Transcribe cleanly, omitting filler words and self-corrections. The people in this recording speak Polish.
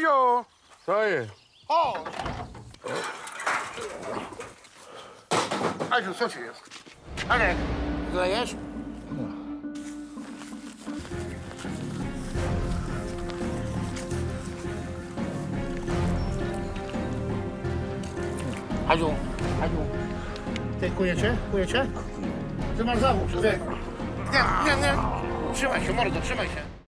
Joe. Sorry. Oh. I do such a okay. Did I ask? Ajo, Ajo. Ty kujecie? Kujecie? Ty masz zawóz, ty. Nie, nie, nie. Trzymaj się, mordo, trzymaj się.